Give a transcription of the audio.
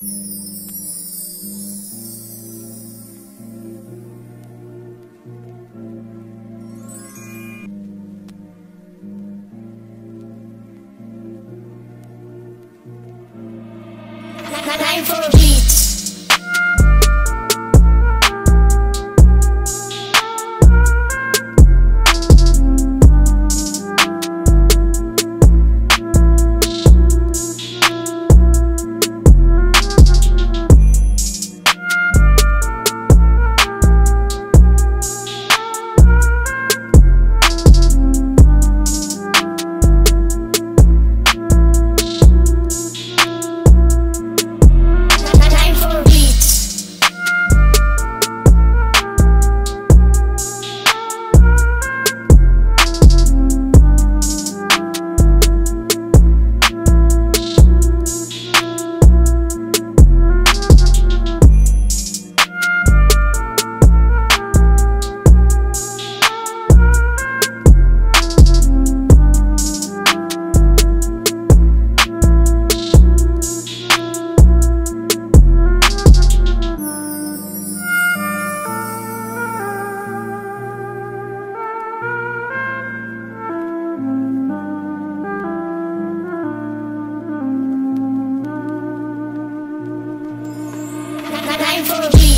940 beats. For a beat.